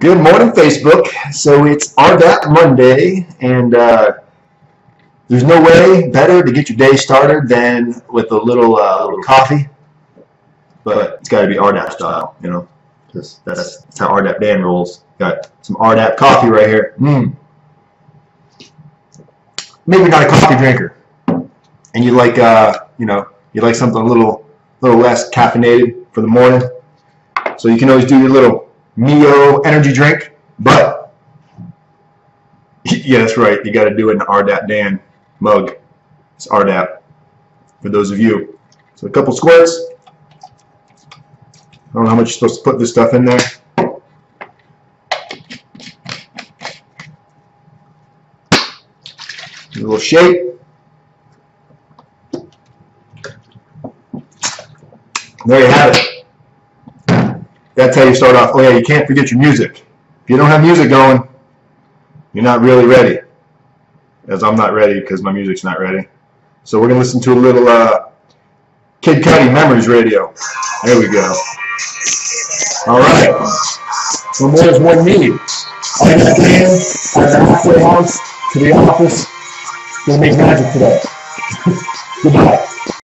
Good morning, Facebook. So it's RDAP Monday, and there's no way better to get your day started than with a little coffee. But it's got to be RDAP style, you know. That's how RDAP Dan rolls. Got some RDAP coffee right here. Maybe not a coffee drinker, and you like you like something a little less caffeinated for the morning. So you can always do your little Neo energy drink, but yeah, that's right. You got to do it in an RDAP Dan mug. It's RDAP for those of you. So a couple squirts. I don't know how much you're supposed to put this stuff in there. Give it a little shake. There you have it. That's how you start off. Oh yeah, you can't forget your music. If you don't have music going, you're not really ready. As I'm not ready because my music's not ready. So we're gonna listen to a little Kid Cudi Memories Radio. There we go. All right. So more is one need. I understand. I'm halfway home to the office. Gonna make magic today. Goodbye.